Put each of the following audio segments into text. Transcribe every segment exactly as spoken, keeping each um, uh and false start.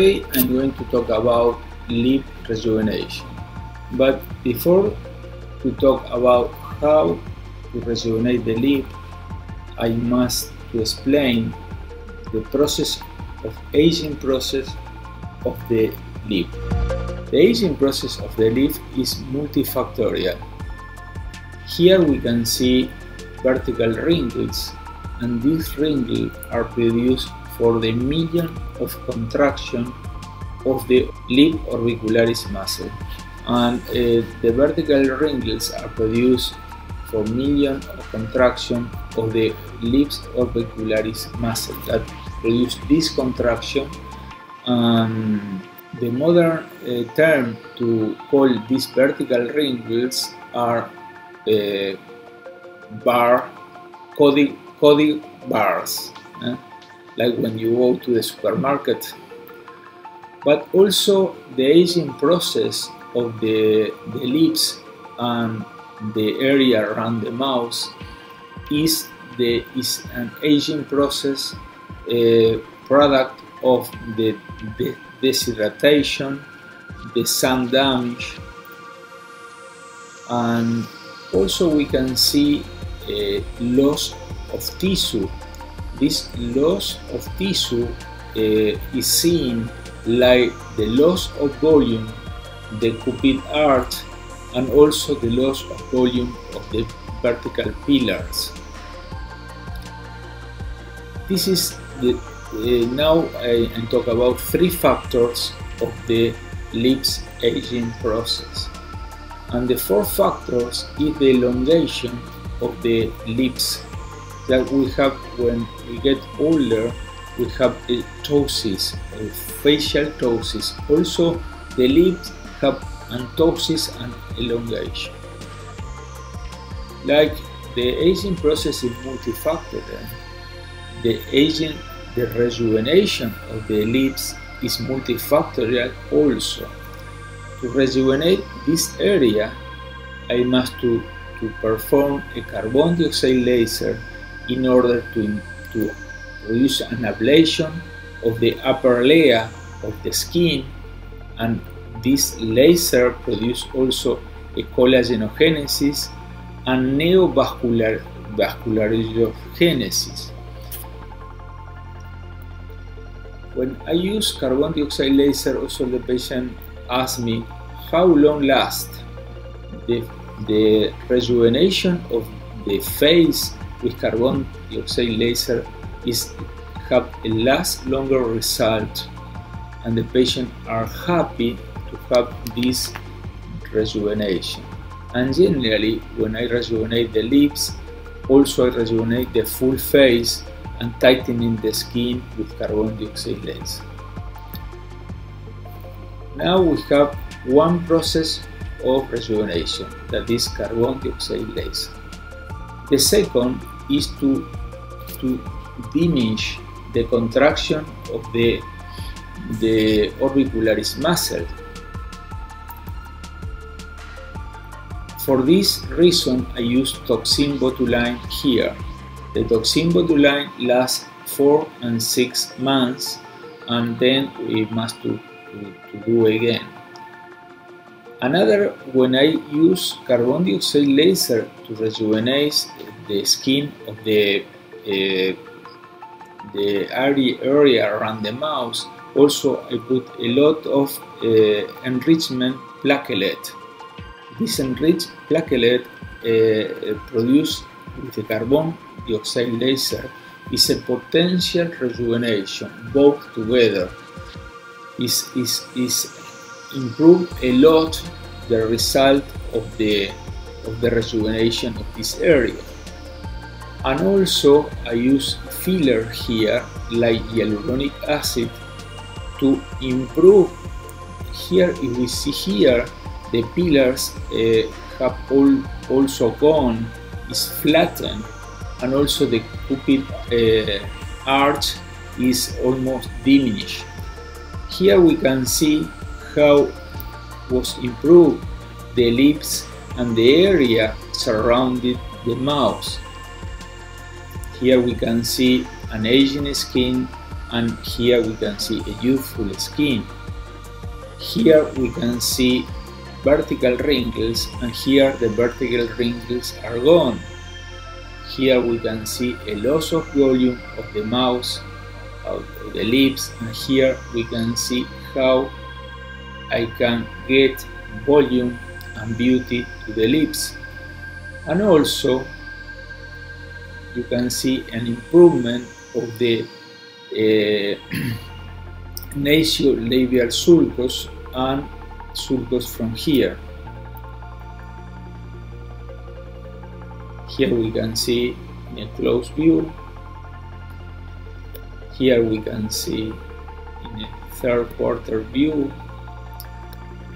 Today I'm going to talk about lip rejuvenation. But before to talk about how to rejuvenate the lip, I must to explain the process of aging process of the lip. The aging process of the lip is multifactorial. Here we can see vertical wrinkles, and these wrinkles are produced for the medium of contraction of the lip orbicularis muscle, and uh, the vertical wrinkles are produced for medium of contraction of the lips orbicularis muscle that produce this contraction. Um, the modern uh, term to call these vertical wrinkles are Uh, bar Cody, Cody bars, eh? Like when you go to the supermarket. But also the aging process of the, the lips and the area around the mouth is the is an aging process, a product of the, the deshydratation, the sun damage, and also we can see a loss of tissue. This loss of tissue uh, is seen like the loss of volume, the cupid arch, and also the loss of volume of the vertical pillars. This is the, uh, now I am talking about three factors of the lips aging process. And the fourth factor is the elongation of the lips that we have when we get older. We have a ptosis, a facial ptosis. Also, the lips have ptosis and elongation. Like the aging process is multifactorial, the aging, the rejuvenation of the lips is multifactorial also. To rejuvenate this area, I must to, to perform a carbon dioxide laser in order to, to produce an ablation of the upper layer of the skin, and this laser produces also a collagenogenesis and neovascular vascularizogenesis. When I use carbon dioxide laser, also the patient ask me how long lasts the, the rejuvenation of the face with carbon dioxide laser is have a last longer result, and the patient are happy to have this rejuvenation. And generally, when I rejuvenate the lips, also I rejuvenate the full face and tightening the skin with carbon dioxide laser. Now we have one process of rejuvenation, that is carbon dioxide laser. The second is to, to diminish the contraction of the, the orbicularis muscle. For this reason, I use toxin botulinum here. The toxin botulinum lasts four and six months, and then we must do To, to do again. Another, when I use carbon dioxide laser to rejuvenate the skin of the uh, the area around the mouth, also I put a lot of uh, enrichment platelet. This enriched platelet uh, produced with the carbon dioxide laser is a potential rejuvenation, both together. Is, is, is improved a lot the result of the, of the rejuvenation of this area. And also I use filler here like hyaluronic acid to improve. Here, if we see here, the pillars uh, have all also gone, is flattened, and also the cupid uh, arch is almost diminished. Here we can see how was improved the lips and the area surrounding the mouth. Here we can see an aging skin and here we can see a youthful skin. Here we can see vertical wrinkles, and here the vertical wrinkles are gone. Here we can see a loss of volume of the mouth, of the lips, and here we can see how I can get volume and beauty to the lips. And also you can see an improvement of the uh, nasolabial sulcus and sulcus from here. Here we can see in a close view. Here we can see in a third quarter view.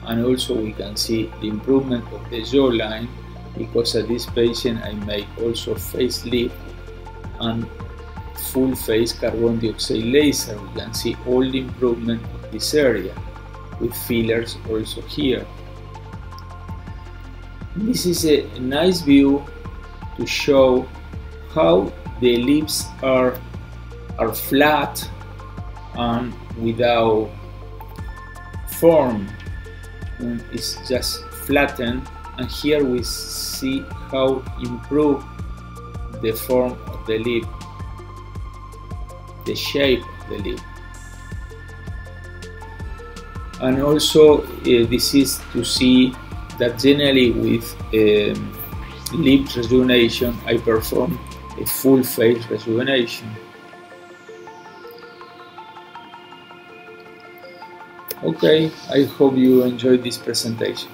And also we can see the improvement of the jawline, because at this patient I make also facelift and full face carbon dioxide laser. We can see all the improvement of this area with fillers also here. This is a nice view to show how the lips are, are flat and without form. And it's just flattened, and here we see how improve the form of the lip, the shape of the lip. And also uh, this is to see that generally with um, lip rejuvenation I perform a full face rejuvenation. Okay, I hope you enjoyed this presentation.